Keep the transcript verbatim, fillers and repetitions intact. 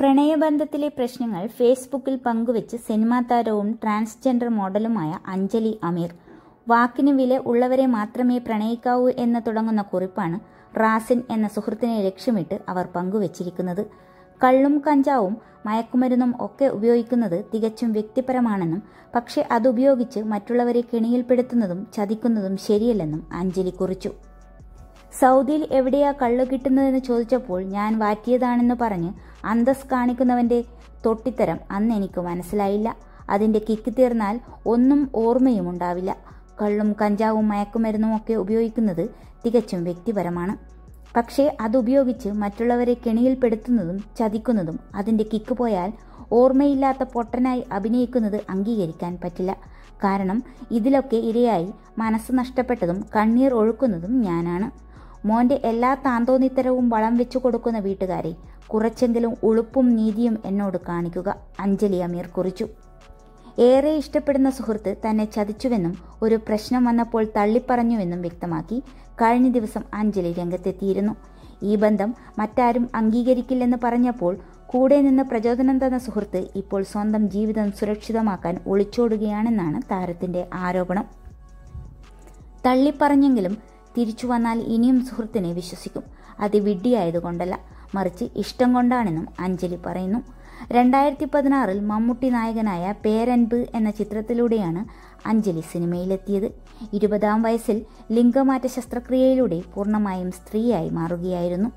പ്രണയബന്ധത്തിലെ പ്രശ്നങ്ങൾ ഫേസ്ബുക്കിൽ പങ്കുവെച്ച് സിനിമാ താരവും ട്രാൻസ്ജെൻഡർ മോഡലുമായ അഞ്ജലി അമീർ വാക്കിന് വില ഉള്ളവരെ മാത്രമേ പ്രണയിക്കാവൂ എന്ന് തുടങ്ങുന്ന കുറിപ്പാണ് റാസിൻ എന്ന സുഹൃത്തിനെ ലക്ഷ്യമിട്ട് അവർ പങ്കുവച്ചിരിക്കുന്നത്. കള്ളും കഞ്ചാവും മയക്കുമരുന്നും ഒക്കെ ഉപയോഗിക്കുന്നത് തികച്ചും വ്യക്തിപരമാണെന്നും പക്ഷേ അതുപയോഗിച്ച് മറ്റുള്ളവരെ കെണിയിൽപ്പെടുത്തുന്നതും ചതിക്കുന്നതും ശരിയല്ലെന്നും അഞ്ജലി കുറിച്ചു. സൗദിയിൽ എവിടെയാ കള്ളു കിട്ടുന്നതെന്ന് ചോദിച്ചപ്പോൾ ഞാൻ വാറ്റിയതാണെന്ന് പറഞ്ഞ് അന്തസ് കാണിക്കുന്നവന്റെ തൊട്ടിത്തരം അന്ന് എനിക്ക് മനസ്സിലായില്ല. അതിന്റെ കിക്ക് തീർന്നാൽ ഒന്നും ഓർമ്മയും ഉണ്ടാവില്ല. കള്ളും കഞ്ചാവും മയക്കുമരുന്നും ഒക്കെ ഉപയോഗിക്കുന്നത് തികച്ചും വ്യക്തിപരമാണ്. പക്ഷേ അതുപയോഗിച്ച് മറ്റുള്ളവരെ കെണിയിൽപ്പെടുത്തുന്നതും ചതിക്കുന്നതും അതിന്റെ കിക്ക് പോയാൽ ഓർമ്മയില്ലാത്ത പൊട്ടനായി അഭിനയിക്കുന്നത് അംഗീകരിക്കാൻ പറ്റില്ല. കാരണം ഇതിലൊക്കെ ഇരയായി മനസ്സ് നഷ്ടപ്പെട്ടതും കണ്ണീർ ഒഴുക്കുന്നതും ഞാനാണ്. മോന്റെ എല്ലാ താന്തോന്നിത്തരവും വളം വെച്ചു കൊടുക്കുന്ന വീട്ടുകാരെ, കുറച്ചെങ്കിലും ഉളുപ്പും നീതിയും എന്നോട് കാണിക്കുക, അഞ്ജലി അമീർ കുറിച്ചു. ഏറെ ഇഷ്ടപ്പെടുന്ന സുഹൃത്ത് തന്നെ ചതിച്ചുവെന്നും ഒരു പ്രശ്നം വന്നപ്പോൾ തള്ളിപ്പറഞ്ഞുവെന്നും വ്യക്തമാക്കി കഴിഞ്ഞ ദിവസം അഞ്ജലി രംഗത്തെത്തിയിരുന്നു. ഈ ബന്ധം മറ്റാരും അംഗീകരിക്കില്ലെന്ന് പറഞ്ഞപ്പോൾ കൂടെ നിന്ന് പ്രചോദനം തന്ന സുഹൃത്ത് ഇപ്പോൾ സ്വന്തം ജീവിതം സുരക്ഷിതമാക്കാൻ ഒളിച്ചോടുകയാണെന്നാണ് താരത്തിന്റെ ആരോപണം. തള്ളിപ്പറഞ്ഞെങ്കിലും തിരിച്ചു വന്നാൽ ഇനിയും സുഹൃത്തിനെ വിശ്വസിക്കും, അത് വിഡ്ഢിയായതുകൊണ്ടല്ല മറിച്ച് ഇഷ്ടം കൊണ്ടാണെന്നും അഞ്ജലി പറയുന്നു. രണ്ടായിരത്തി പതിനാറിൽ മമ്മൂട്ടി നായകനായ പേരൻപ് എന്ന ചിത്രത്തിലൂടെയാണ് അഞ്ജലി സിനിമയിലെത്തിയത്. ഇരുപതാം വയസ്സിൽ ലിംഗമാറ്റ ശസ്ത്രക്രിയയിലൂടെ പൂർണ്ണമായും സ്ത്രീയായി മാറുകയായിരുന്നു.